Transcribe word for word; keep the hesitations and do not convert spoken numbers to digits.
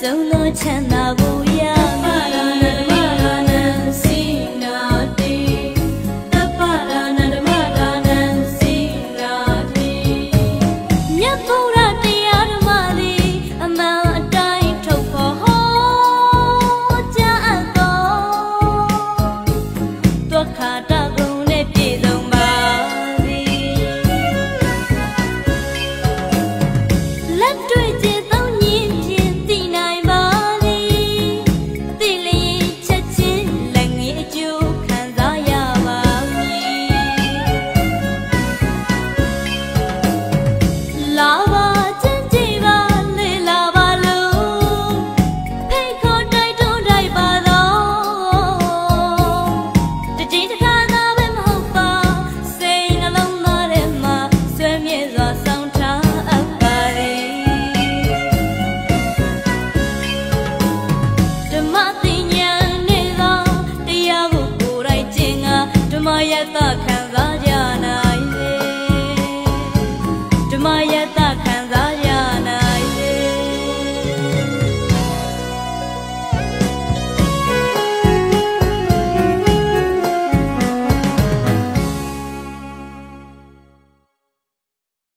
So no channel.